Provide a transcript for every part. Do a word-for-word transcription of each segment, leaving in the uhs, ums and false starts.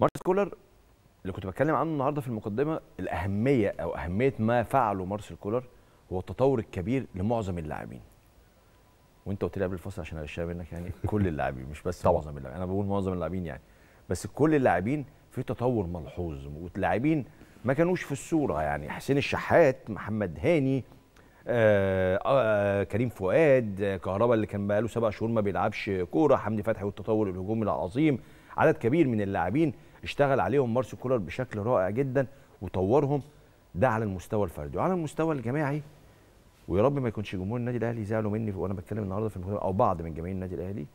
مارسيل كولر اللي كنت بتكلم عنه النهارده في المقدمه، الاهميه او اهميه ما فعله مارسيل كولر هو التطور الكبير لمعظم اللاعبين. وانت قلت لي قبل الفاصل عشان اشياء منك يعني كل اللاعبين مش بس طبعا. معظم اللاعبين، انا بقول معظم اللاعبين يعني، بس كل اللاعبين في تطور ملحوظ، ولاعبين ما كانوش في الصوره يعني حسين الشحات، محمد هاني، آآ آآ كريم فؤاد، كهربا اللي كان بقاله سبع شهور ما بيلعبش كوره، حمدي فتحي والتطور الهجومي العظيم، عدد كبير من اللاعبين اشتغل عليهم مارسيل كولر بشكل رائع جدا وطورهم. ده على المستوى الفردي، وعلى المستوى الجماعي ويا رب ما يكونش جمهور النادي الاهلي يزعلوا مني وانا بتكلم النهارده في المقدمه او بعض من جماهير النادي الاهلي،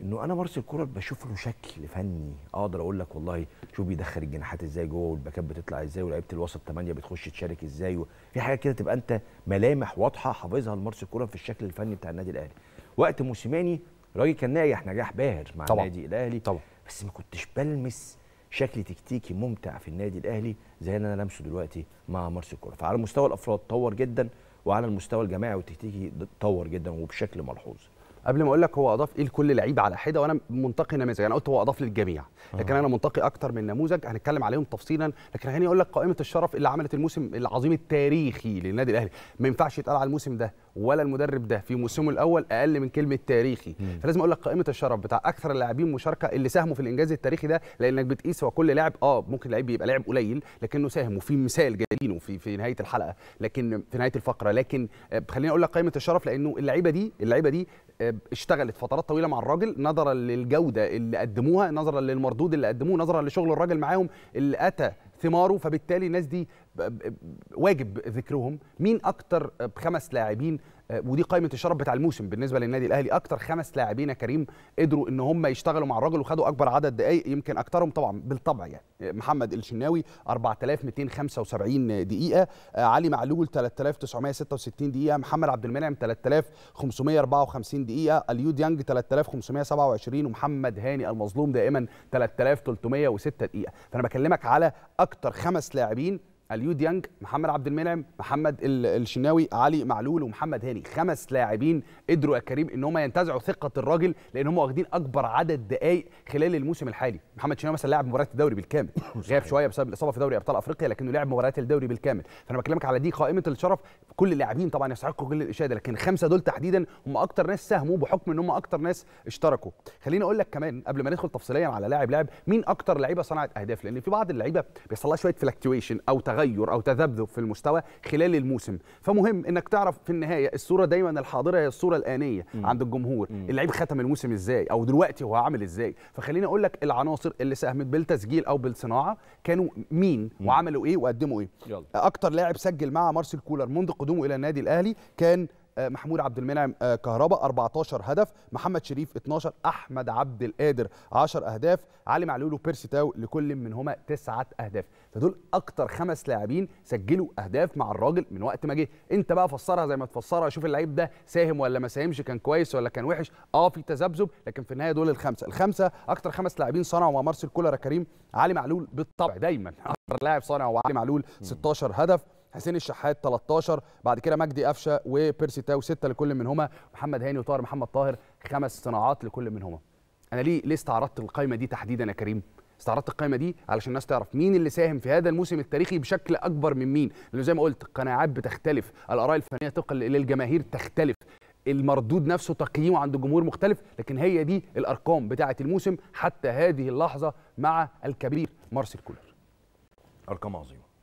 انه انا مارسيل كولر بشوف له شكل فني، اقدر اقول لك والله شوف بيدخل الجناحات ازاي جوه، والباكات بتطلع ازاي، ولاعيبه الوسط ثمانيه بتخش تشارك ازاي، وفي حاجه كده تبقى انت ملامح واضحه حافظها لمارسيل كولر في الشكل الفني بتاع النادي الاهلي. وقت موسيماني راجل كان ناجح نجاح باهر مع طبعًا. النادي الاهلي طبعًا. بس ما كنتش بلمس شكل تكتيكي ممتع في النادي الاهلي زي اللي انا لمسه دلوقتي مع مارسيل كولر. فعلى مستوى الافراد طور جدا، وعلى المستوى الجماعي والتكتيكي اتطور جدا وبشكل ملحوظ. قبل ما اقول لك هو اضاف ايه لكل لعيب على حده، وانا منتقي نماذج، انا قلت هو اضاف للجميع لكن انا منتقي اكتر من نموذج هنتكلم عليهم تفصيلا، لكن هاني اقول لك قائمه الشرف اللي عملت الموسم العظيم التاريخي للنادي الاهلي، ما ينفعش يتقال على الموسم ده ولا المدرب ده في موسمه الاول اقل من كلمه تاريخي، فلازم اقول لك قائمه الشرف بتاع اكثر اللاعبين مشاركه اللي ساهموا في الانجاز التاريخي ده، لانك بتقيس هو كل لاعب اه ممكن لعيب يبقى لاعب قليل لكنه ساهم، وفي مثال جايينه في في نهايه الحلقه، لكن في نهايه الفقره، لكن خليني اقول لك قائمه الشرف لانه اللعيبه دي اللعيبه دي اشتغلت فترات طويله مع الراجل نظرا للجوده اللي قدموها، نظرا للمردود اللي قدموه، نظرا لشغل الراجل معاهم اللي اتى ثماره، فبالتالي الناس دي واجب ذكرهم. مين اكتر بخمس لاعبين، ودي قائمه الشرف بتاع الموسم بالنسبه للنادي الاهلي، اكتر خمس لاعبين يا كريم قدروا ان هم يشتغلوا مع الراجل وخدوا اكبر عدد دقائق، يمكن اكترهم طبعا بالطبع يعني محمد الشناوي اربعة الاف مئتين وخمسة وسبعين دقيقه، علي معلول ثلاثة الاف تسعمئة وستة وستين دقيقه، محمد عبد المنعم ثلاثة الاف خمسمئة واربعة وخمسين دقيقه، اليو ديانج ثلاثة الاف خمسمئة وسبعة وعشرين، ومحمد هاني المظلوم دائما ثلاثة الاف ثلاثمئة وستة دقيقه. فانا بكلمك على اكتر خمس لاعبين، اليو ديانج، محمد عبد المنعم، محمد الشناوي، علي معلول، ومحمد هاني. خمس لاعبين قدروا يا كريم ان هم ينتزعوا ثقه الراجل، لان هم واخدين اكبر عدد دقائق خلال الموسم الحالي. محمد شناوي مثلا لاعب مباريات الدوري بالكامل، غاب شويه بسبب الاصابه في دوري ابطال افريقيا، لكنه لعب مباريات الدوري بالكامل. فانا بكلمك على دي قائمه الشرف، كل اللاعبين طبعا يستحقوا كل الاشاده، لكن خمسه دول تحديدا هم اكتر ناس ساهموا بحكم ان هم اكتر ناس اشتركوا. خليني اقول لك كمان قبل ما ندخل تفصيليا على لاعب لاعب، مين اكتر لعيبه صنعت اهداف، لان في بعض اللعيبه بيحصل لها شويه فلكتويشن او تغير او تذبذب في المستوى خلال الموسم، فمهم انك تعرف في النهايه الصوره دايما الحاضره هي الصوره الانيه م. عند الجمهور، اللعيب ختم الموسم ازاي او دلوقتي هو عامل ازاي. فخليني اقول لك العناصر اللي ساهمت بالتسجيل او بالصناعه كانوا مين م. وعملوا ايه وقدموا ايه. يلا. اكتر لاعب سجل مع مارسيل كولر منذ قدومه الى النادي الاهلي كان محمود عبد المنعم كهربا اربعة عشر هدف، محمد شريف اتناشر، احمد عبد القادر عشرة اهداف، علي معلول وبيرسي تاو لكل منهما تسعة اهداف. فدول اكتر خمس لاعبين سجلوا اهداف مع الراجل من وقت ما جه. انت بقى فسرها زي ما تفسرها، شوف اللعيب ده ساهم ولا ما ساهمش، كان كويس ولا كان وحش، اه في تذبذب، لكن في النهايه دول الخمسه الخمسه اكتر خمس لاعبين صنعوا مع مارسيل كولر يا كريم. علي معلول بالطبع دايما اكتر لاعب صنع، وعلي معلول ستاشر هدف، حسين الشحات ثلاثة عشر، بعد كده مجدي قفشه وبيرسي تاو ستة لكل منهما، محمد هاني وطاهر محمد طاهر خمس صناعات لكل منهما. انا ليه ليه استعرضت القائمه دي تحديدا يا كريم؟ استعرضت القائمه دي علشان الناس تعرف مين اللي ساهم في هذا الموسم التاريخي بشكل اكبر من مين، لانه زي ما قلت القناعات بتختلف، الاراء الفنيه طبقا للجماهير تختلف، المردود نفسه تقييمه عند الجمهور مختلف، لكن هي دي الارقام بتاعه الموسم حتى هذه اللحظه مع الكبير مارسيل كولر. ارقام عظيمه.